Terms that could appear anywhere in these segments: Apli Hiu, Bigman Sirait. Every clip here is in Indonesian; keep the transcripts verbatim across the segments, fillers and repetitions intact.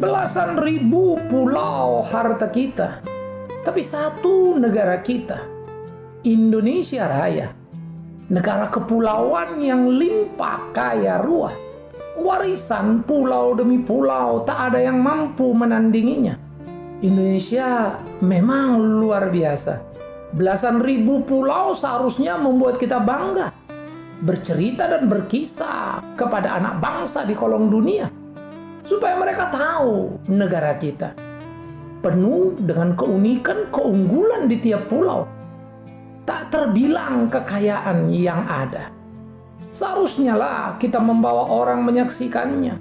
belasan ribu pulau harta kita, tapi satu negara kita, Indonesia Raya, negara kepulauan yang limpah kaya ruah, warisan pulau demi pulau, tak ada yang mampu menandinginya. Indonesia memang luar biasa. Belasan ribu pulau seharusnya membuat kita bangga, bercerita dan berkisah kepada anak bangsa di kolong dunia, supaya mereka tahu negara kita penuh dengan keunikan, keunggulan di tiap pulau. Tak terbilang kekayaan yang ada. Seharusnya lah kita membawa orang menyaksikannya,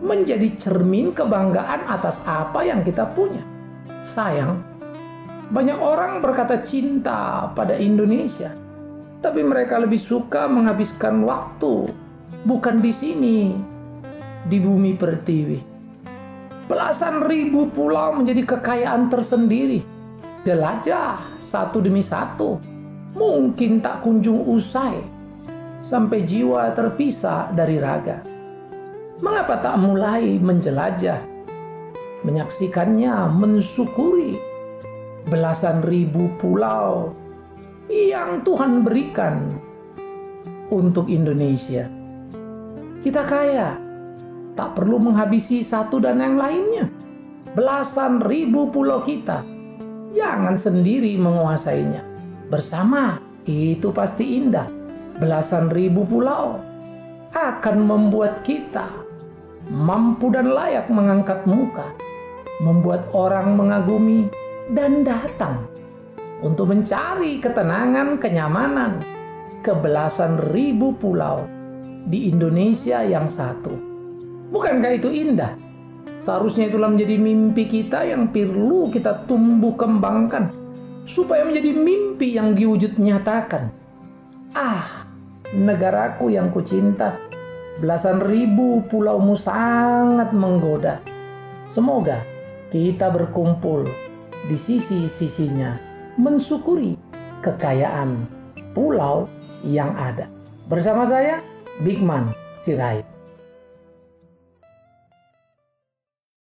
menjadi cermin kebanggaan atas apa yang kita punya. Sayang, banyak orang berkata cinta pada Indonesia, tapi mereka lebih suka menghabiskan waktu bukan di sini, di bumi pertiwi. Belasan ribu pulau menjadi kekayaan tersendiri. Jelajah satu demi satu, mungkin tak kunjung usai, sampai jiwa terpisah dari raga. Mengapa tak mulai menjelajah, menyaksikannya, mensyukuri belasan ribu pulau yang Tuhan berikan untuk Indonesia? Kita kaya, tak perlu menghabisi satu dan yang lainnya. Belasan ribu pulau kita, jangan sendiri menguasainya. Bersama, itu pasti indah. Belasan ribu pulau akan membuat kita mampu dan layak mengangkat muka, membuat orang mengagumi dan datang untuk mencari ketenangan, kenyamanan ke belasan ribu pulau di Indonesia yang satu. Bukankah itu indah? Seharusnya itulah menjadi mimpi kita yang perlu kita tumbuh kembangkan, supaya menjadi mimpi yang diwujud nyatakan. Ah, negaraku yang kucinta, belasan ribu pulaumu sangat menggoda. Semoga kita berkumpul di sisi-sisinya, mensyukuri kekayaan pulau yang ada. Bersama saya, Bigman Sirait.